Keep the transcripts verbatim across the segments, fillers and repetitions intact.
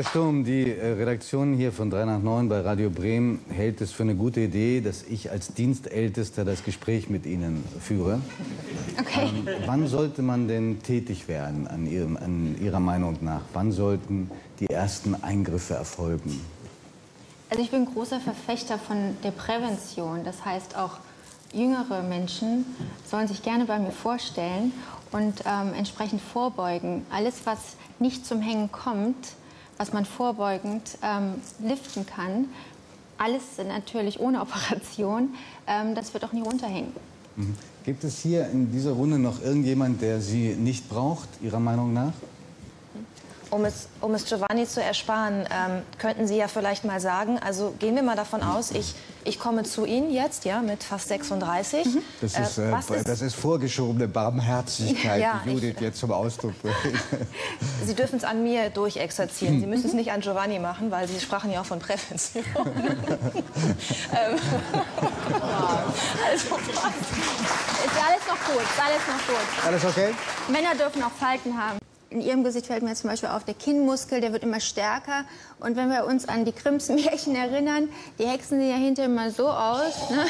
Mister Sturm, die Redaktion hier von drei nach neun bei Radio Bremen hält es für eine gute Idee, dass ich als Dienstältester das Gespräch mit Ihnen führe. Okay. Ähm, wann sollte man denn tätig werden, an, Ihrem, an Ihrer Meinung nach? Wann sollten die ersten Eingriffe erfolgen? Also ich bin großer Verfechter von der Prävention. Das heißt, auch jüngere Menschen sollen sich gerne bei mir vorstellen und ähm, entsprechend vorbeugen. Alles, was nicht zum Hängen kommt, was man vorbeugend ähm, liften kann, alles natürlich ohne Operation, ähm, das wird auch nie runterhängen. Mhm. Gibt es hier in dieser Runde noch irgendjemand, der Sie nicht braucht, Ihrer Meinung nach? Um es, um es Giovanni zu ersparen, ähm, könnten Sie ja vielleicht mal sagen, also gehen wir mal davon aus, ich, ich komme zu Ihnen jetzt, ja, mit fast sechsunddreißig. Mhm. Das, ist, äh, was ist, das ist vorgeschobene Barmherzigkeit, ja, die Judith ich, jetzt zum Ausdruck bringt. Sie dürfen es an mir durchexerzieren. Sie müssen es nicht an Giovanni machen, weil Sie sprachen ja auch von Prävention. ähm, also, ist alles noch gut, ist alles noch gut. Alles okay? Männer dürfen auch Falten haben. In Ihrem Gesicht fällt mir zum Beispiel auf der Kinnmuskel, der wird immer stärker. Und wenn wir uns an die Krimsmärchen erinnern, die Hexen sehen ja hinterher immer so aus. Ne?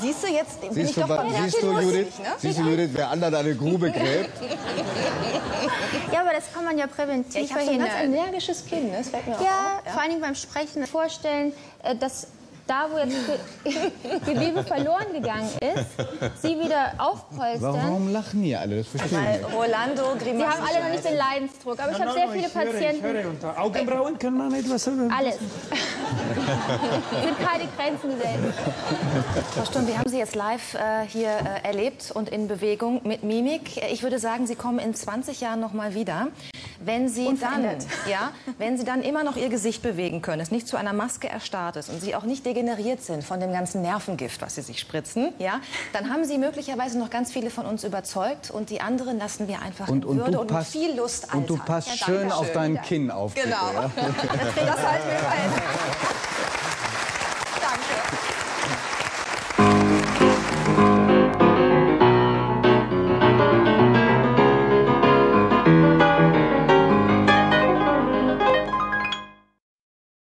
Siehst du, jetzt bin siehst ich du, doch bei der siehst du, Judith, nicht, ne? Siehst du, Judith, wer anderen eine Grube gräbt? Ja, aber das kann man ja präventiv ja, ich verhindern. Ich habe so ein ganz energisches Kinn, das fällt mir ja, auch auf. Ja, vor allem beim Sprechen vorstellen, dass da, wo jetzt Gewebe verloren gegangen ist, sie wieder aufpolstern. Warum lachen hier alle? Das verstehe ich nicht. Rolando, Grimassen. Sie haben alle noch nicht den Leidensdruck, aber ich habe sehr viele Patienten. Ich höre unter Augenbrauen kann man etwas... Alles. Sind keine Grenzen gesetzt. Frau Sturm, wir haben Sie jetzt live äh, hier äh, erlebt und in Bewegung mit Mimik. Ich würde sagen, Sie kommen in zwanzig Jahren noch mal wieder. Wenn Sie, dann, ja, wenn Sie dann immer noch Ihr Gesicht bewegen können, es nicht zu einer Maske erstarrt ist und Sie auch nicht degeneriert sind von dem ganzen Nervengift, was Sie sich spritzen, ja, dann haben Sie möglicherweise noch ganz viele von uns überzeugt und die anderen lassen wir einfach und, in und Würde und passt, mit viel Lust an. Und du passt ja, schön auf deinem Kinn auf. Genau, bitte, ja? Das halten wir weiter.